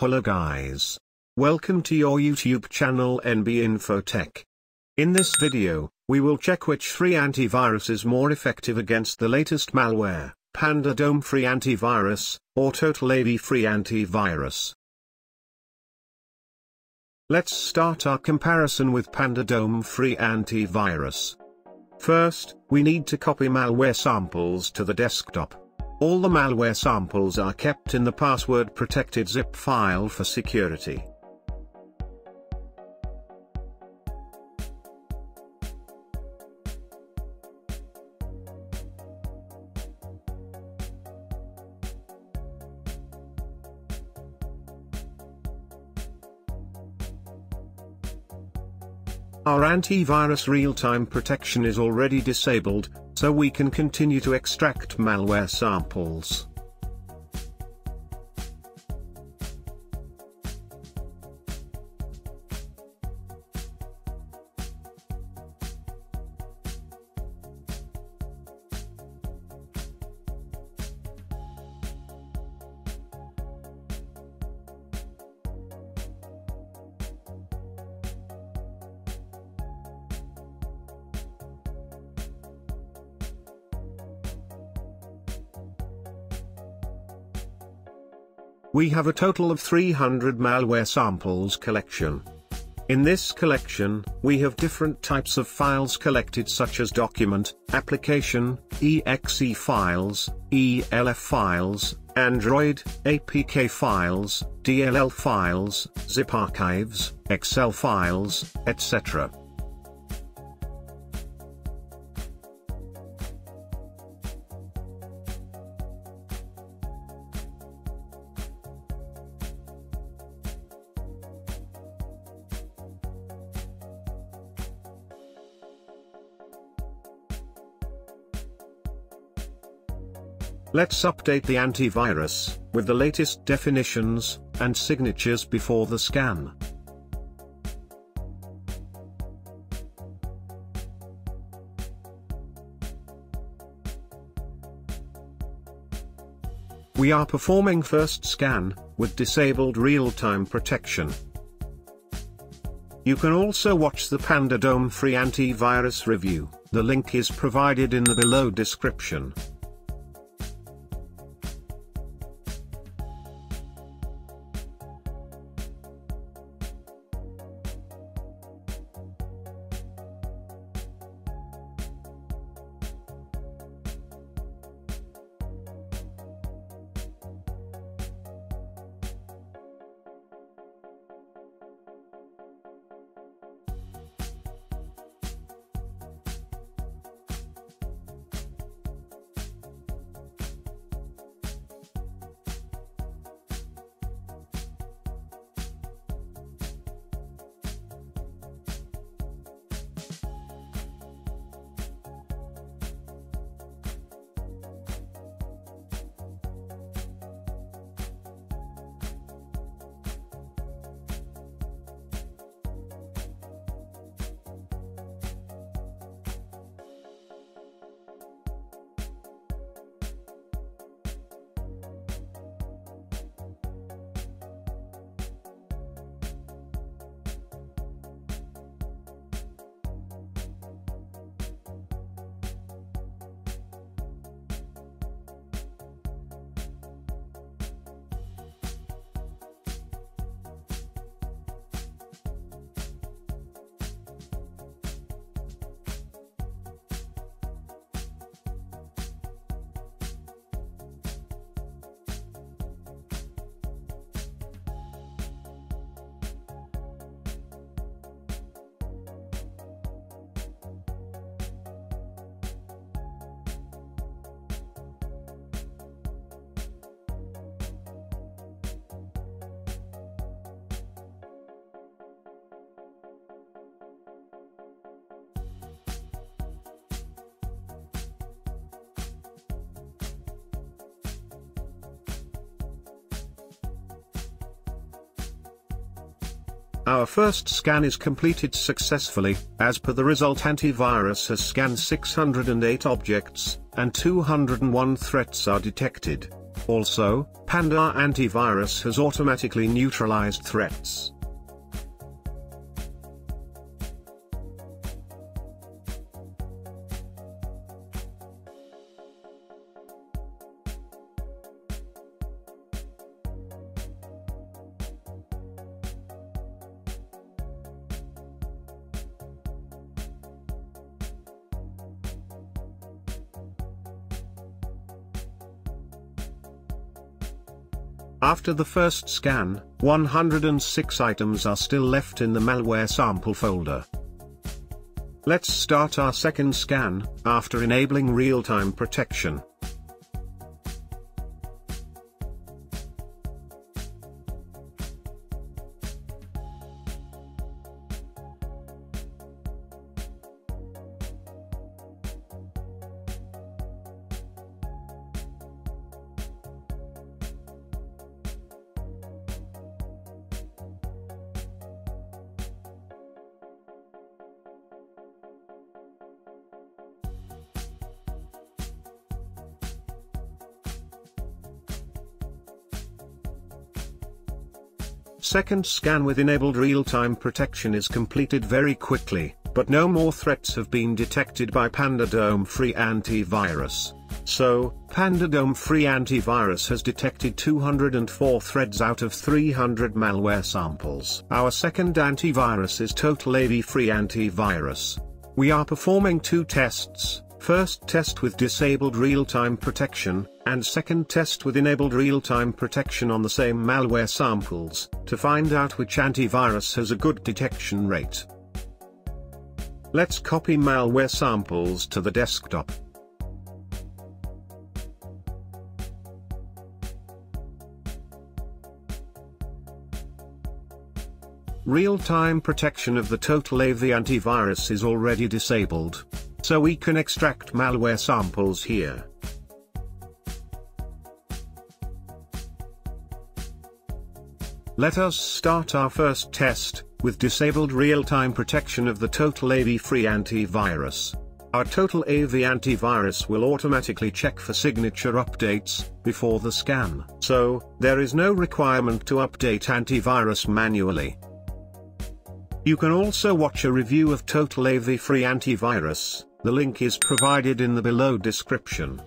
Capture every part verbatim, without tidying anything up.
Hello guys. Welcome to your YouTube channel N B Infotech. In this video, we will check which free antivirus is more effective against the latest malware, Panda Dome free antivirus, or TotalAV free antivirus. Let's start our comparison with Panda Dome free antivirus. First, we need to copy malware samples to the desktop. All the malware samples are kept in the password-protected zip file for security. Our antivirus real-time protection is already disabled, so we can continue to extract malware samples. We have a total of three hundred malware samples collection. In this collection, we have different types of files collected such as document, application, E X E files, E L F files, Android, A P K files, D L L files, zip archives, Excel files, et cetera. Let's update the antivirus with the latest definitions and signatures before the scan. We are performing first scan with disabled real-time protection. You can also watch the Panda Dome free antivirus review. The link is provided in the below description. Our first scan is completed successfully. As per the result, antivirus has scanned six hundred eight objects, and two hundred one threats are detected. Also, Panda Antivirus has automatically neutralized threats. After the first scan, one hundred six items are still left in the malware sample folder. Let's start our second scan, after enabling real-time protection. Second scan with enabled real-time protection is completed very quickly, but no more threats have been detected by Panda Dome Free Antivirus. So, Panda Dome Free Antivirus has detected two hundred four threads out of three hundred malware samples. Our second antivirus is TotalAV Free Antivirus. We are performing two tests, first test with disabled real-time protection, and second test with enabled real-time protection on the same malware samples, to find out which antivirus has a good detection rate. Let's copy malware samples to the desktop. Real-time protection of the TotalAV antivirus is already disabled, so we can extract malware samples here. Let us start our first test, with disabled real-time protection of the TotalAV Free Antivirus. Our TotalAV antivirus will automatically check for signature updates, before the scan. So, there is no requirement to update antivirus manually. You can also watch a review of TotalAV Free Antivirus, the link is provided in the below description.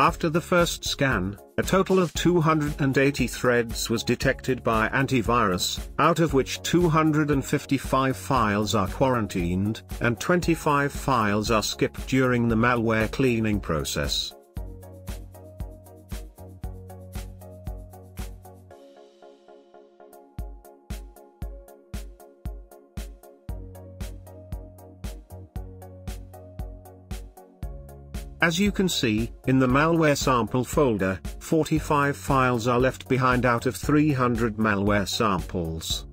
After the first scan, a total of two hundred eighty threads was detected by antivirus, out of which two hundred fifty-five files are quarantined, and twenty-five files are skipped during the malware cleaning process. As you can see, in the malware sample folder, forty-five files are left behind out of three hundred malware samples.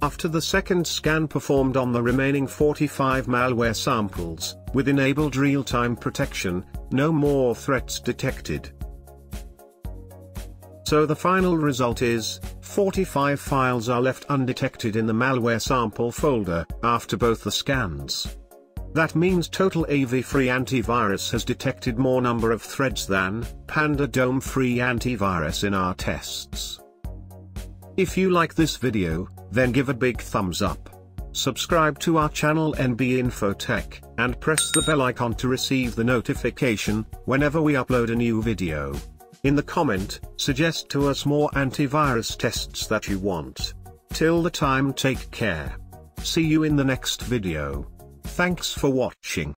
After the second scan performed on the remaining forty-five malware samples, with enabled real-time protection, no more threats detected. So the final result is, forty-five files are left undetected in the malware sample folder, after both the scans. That means TotalAV Free Antivirus has detected more number of threads than Panda Dome Free Antivirus in our tests. If you like this video, then give a big thumbs up. Subscribe to our channel N B Infotech, and press the bell icon to receive the notification whenever we upload a new video. In the comment, suggest to us more antivirus tests that you want. Till the time, take care. See you in the next video. Thanks for watching.